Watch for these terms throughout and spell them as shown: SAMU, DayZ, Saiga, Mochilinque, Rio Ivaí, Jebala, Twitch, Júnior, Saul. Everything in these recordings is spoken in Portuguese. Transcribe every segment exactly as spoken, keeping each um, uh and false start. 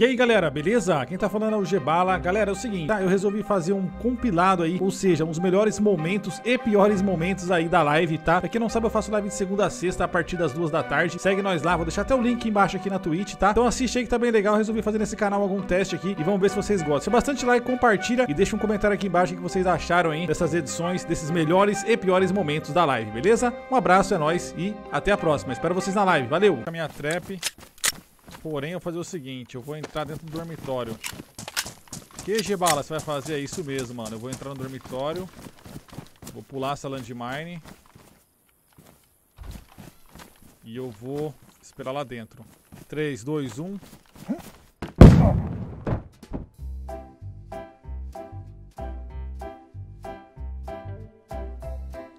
E aí galera, beleza? Quem tá falando é o Jebala. Galera, é o seguinte, tá? Eu resolvi fazer um compilado aí, ou seja, uns melhores momentos e piores momentos aí da live, tá? Pra quem não sabe, eu faço live de segunda a sexta a partir das duas da tarde. Segue nós lá, vou deixar até o link embaixo aqui na Twitch, tá? Então assiste aí que tá bem legal, eu resolvi fazer nesse canal algum teste aqui e vamos ver se vocês gostam. Se bastante like, compartilha e deixa um comentário aqui embaixo o que vocês acharam aí dessas edições, desses melhores e piores momentos da live, beleza? Um abraço, é nóis e até a próxima. Espero vocês na live, valeu! A minha trap... Porém, eu vou fazer o seguinte, eu vou entrar dentro do dormitório. Que Jebala, você vai fazer? É isso mesmo, mano. Eu vou entrar no dormitório. Vou pular essa landmine. E eu vou esperar lá dentro. três, dois, um.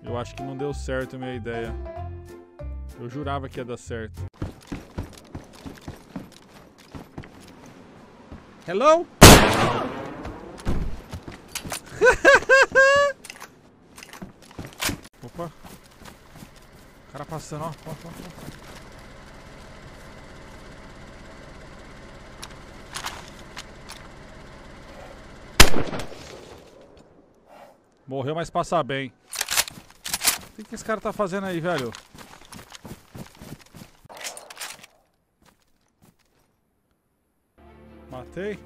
Eu acho que não deu certo a minha ideia. Eu jurava que ia dar certo. Hello? Opa. O cara passando, ó. Morreu, mas passa bem. O que esse cara tá fazendo aí, velho? Matei.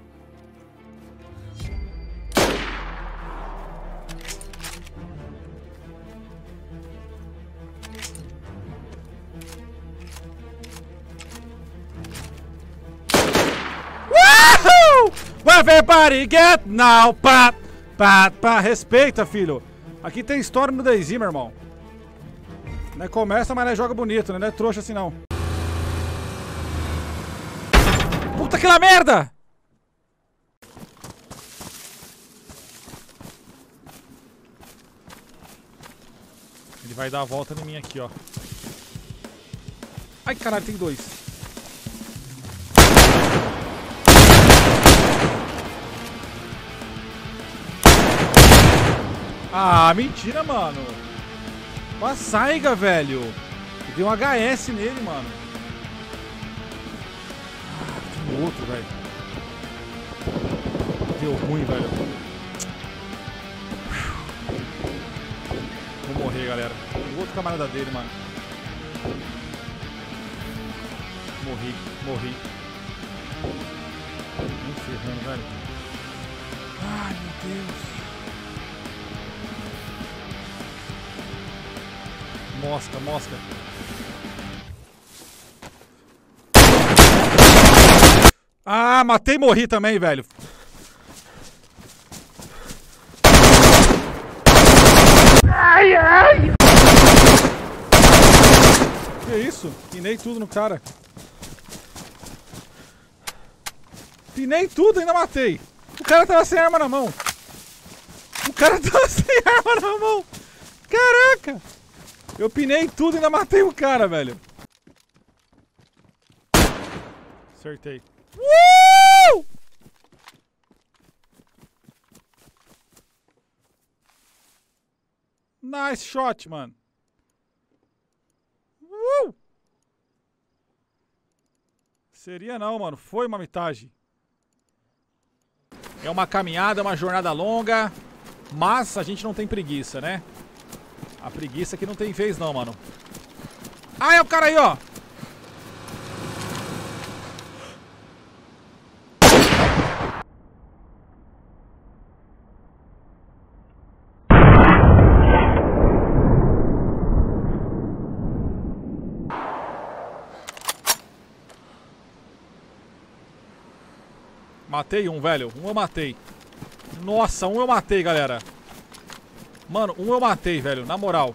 Uhul! Everybody get now! Pat, pat, pat. Respeita, filho. Aqui tem história no DayZ, meu irmão. Não é começa, mas não é joga bonito, né? Não é trouxa assim, não. Puta que lá merda! Ele vai dar a volta em mim aqui, ó. Ai, caralho, tem dois. Ah, mentira, mano. Uma saiga, velho. Deu um H S nele, mano. Ah, um outro, velho. Deu ruim, velho. Vou morrer, galera. O outro camarada dele, mano. Morri, morri. Não ferrando, velho. Ai, meu Deus. Mosca, mosca. Ah, matei e morri também, velho. Que isso? Pinei tudo no cara. Pinei tudo e ainda matei. O cara tava sem arma na mão. O cara tava sem arma na mão. Caraca! Eu pinei tudo e ainda matei o cara, velho. Acertei. Uh! Nice shot, mano. Uh! Seria não, mano. Foi uma mitagem. É uma caminhada, uma jornada longa. Mas a gente não tem preguiça, né? A preguiça aqui não tem vez não, mano. Ah, é o cara aí, ó. Matei um, velho. Um eu matei. Nossa, um eu matei, galera. Mano, um eu matei, velho. Na moral.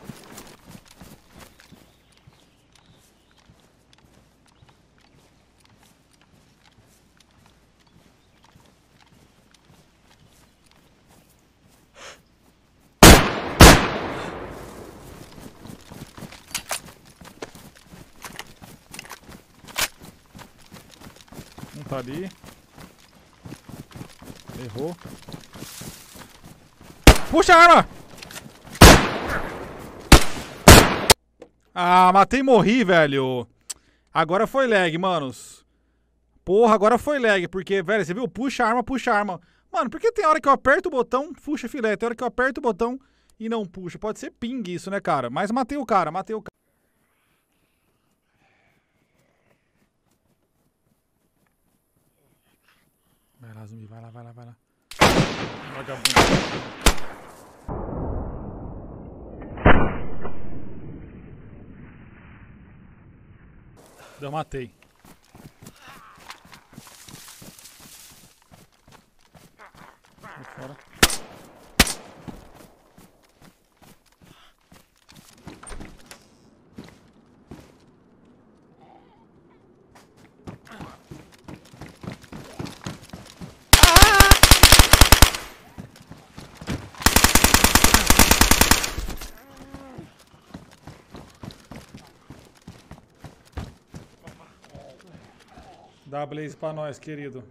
Um tá ali. Errou. Puxa a arma! Ah, matei e morri, velho. Agora foi lag, manos. Porra, agora foi lag, porque, velho, você viu? Puxa arma, puxa arma. Mano, por que tem hora que eu aperto o botão, puxa filé? Tem hora que eu aperto o botão e não puxa. Pode ser ping isso, né, cara? Mas matei o cara, matei o cara. Vai lá, zumbi, vai lá, vai lá, vai lá. Vagabundo. Eu matei. Vou fora. Dá blaze pra nós, querido.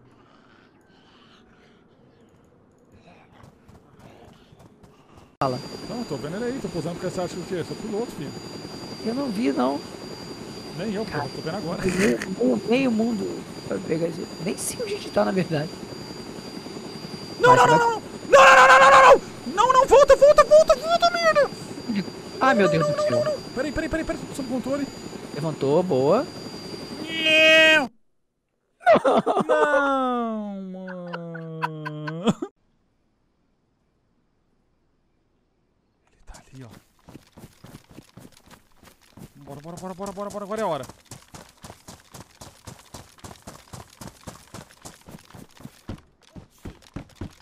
Fala. Não, tô vendo ele aí, tô posando porque você acha que o quê? Sou piloto, filho. Eu não vi, não. Nem eu, cara, pô, tô vendo agora. Meio mundo pra pegar isso. Nem sei onde a gente tá, na verdade. Não, não, não, não, não, não, não, não, não, não, não, não, volta, volta, volta, volta, merda. Ai, meu Deus do céu. Peraí, peraí, peraí, peraí, sob controle. Levantou, boa. Não, mano. Ele tá ali, ó. Bora, bora, bora, bora, bora, bora. Agora é a hora.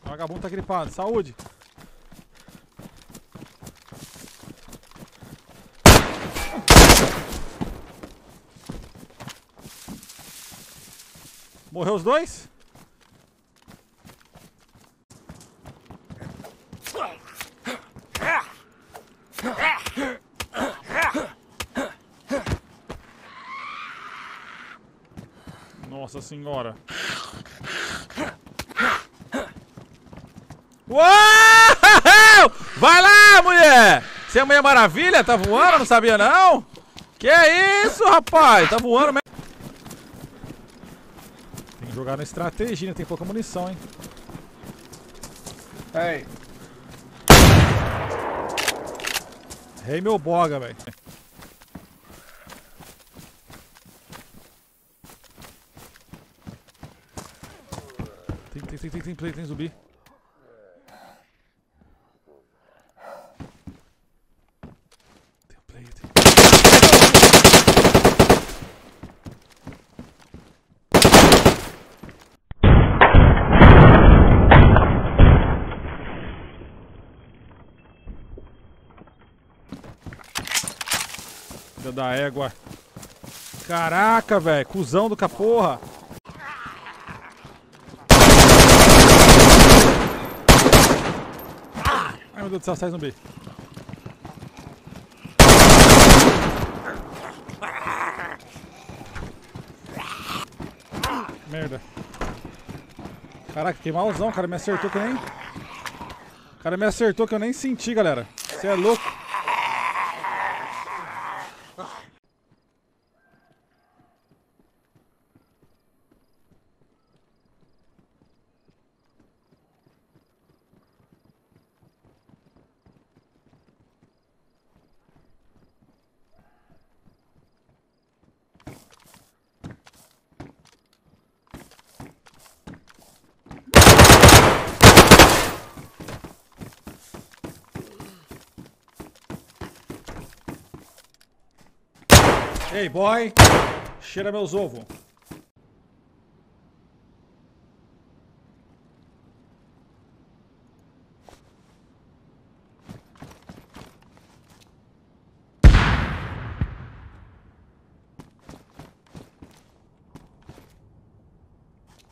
O vagabundo tá gripado. Saúde. Morreu os dois? Nossa senhora. Uou! Vai lá, mulher! Você é Mulher Maravilha? Tá voando? Não sabia não? Que isso, rapaz? Tá voando mesmo. Jogar na estratégia, tem pouca munição, hein? Ei! Errei meu boga, velho. Tem, tem, tem, tem, tem play, tem zumbi. Tem play, tem. Da égua. Caraca, velho. Cusão do caporra. Ai, meu Deus do céu. Sai, zumbi. Merda. Caraca, que malzão. O cara me acertou que nem... O cara me acertou que eu nem senti, galera. Você é louco. Ei, boy, cheira meus ovos.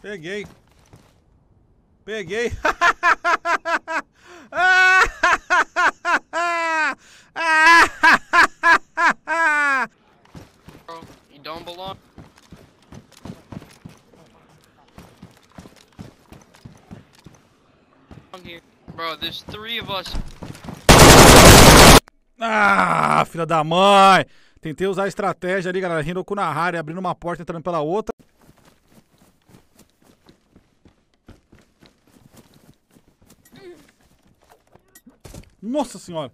Peguei. Peguei. Ah, filha da mãe. Tentei usar a estratégia ali, galera. Rindo o cu na área, abrindo uma porta, entrando pela outra. Nossa senhora.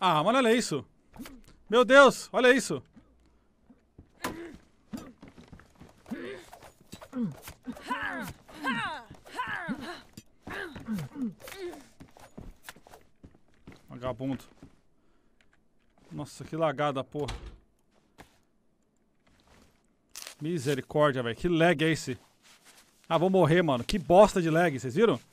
Ah, mano, olha isso. Meu Deus, olha isso. Vagabundo. Nossa, que lagada, porra. Misericórdia, velho. Que lag é esse? Ah, vou morrer, mano. Que bosta de lag, vocês viram?